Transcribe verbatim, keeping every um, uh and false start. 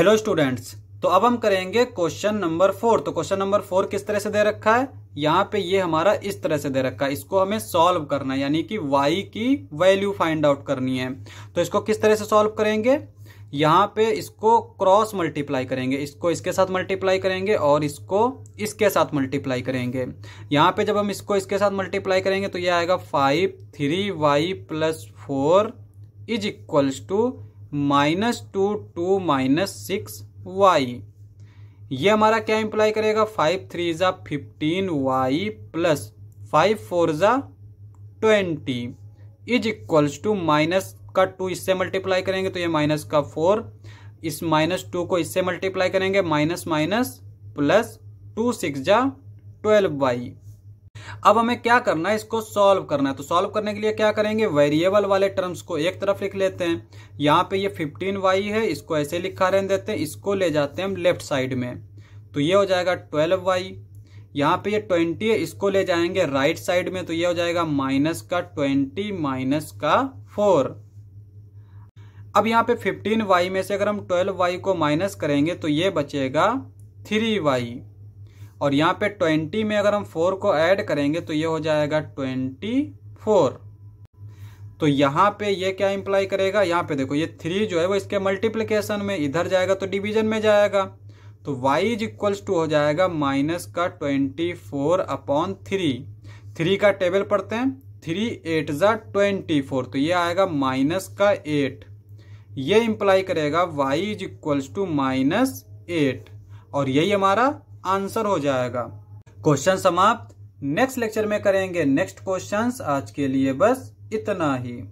Hello students, तो अब हम करेंगे क्वेश्चन नंबर फोर। तो क्वेश्चन नंबर फोर किस तरह से दे रखा है, यहाँ पे ये हमारा इस तरह से दे रखा है। इसको हमें सॉल्व करना है, यानी कि y की वैल्यू फाइंड आउट करनी है। तो इसको किस तरह से सॉल्व करेंगे, यहाँ पे इसको क्रॉस मल्टीप्लाई करेंगे, इसको इसके साथ मल्टीप्लाई करेंगे और इसको इसके साथ मल्टीप्लाई करेंगे। यहाँ पे जब हम इसको इसके साथ मल्टीप्लाई करेंगे तो यह आएगा five three y plus four is equals to minus two two minus six y. ये हमारा क्या इंप्लाई करेगा, फाइव थ्री ज़ा fifteen y plus five four ज़ा twenty is equals to minus का टू इससे मल्टीप्लाई करेंगे तो ये माइनस का फोर, इस माइनस टू को इससे मल्टीप्लाई करेंगे minus minus plus two six जा ट्वेल्व वाई। अब हमें क्या करना है, इसको सॉल्व करना है। तो सॉल्व करने के लिए क्या करेंगे, वेरिएबल वाले टर्म्स को एक तरफ लिख लेते हैं। यहाँ पे ये फिफ्टीन वाई है, इसको ऐसे लिखा रहने देते हैं, इसको ले जाते हैं हम लेफ्ट साइड में, तो ये हो जाएगा ट्वेल्व वाई। यहाँ पे ये ट्वेंटी है, इसको ले जाएंगे राइट साइड में, तो ये हो जाएगा माइनस का ट्वेंटी माइनस का फोर। अब यहाँ पे फिफ्टीन वाई में से अगर हम ट्वेल्व वाई को माइनस करेंगे तो ये बचेगा थ्री वाई, और यहाँ पे ट्वेंटी में अगर हम फोर को ऐड करेंगे तो ये हो जाएगा ट्वेंटी फोर। तो यहाँ पे ये क्या इंप्लाई करेगा, यहाँ पे देखो ये थ्री जो है वो इसके मल्टीप्लिकेशन में, इधर जाएगा तो डिवीजन में जाएगा, तो y इज इक्वल्स टू हो जाएगा माइनस का twenty four upon three. Three का टेबल पढ़ते हैं, थ्री एट जा ट्वेंटी फोर, तो ये आएगा माइनस का एट। ये इंप्लाई करेगा y is equals to minus eight, और यही हमारा आंसर हो जाएगा। क्वेश्चन समाप्त। नेक्स्ट लेक्चर में करेंगे नेक्स्ट क्वेश्चंस। आज के लिए बस इतना ही।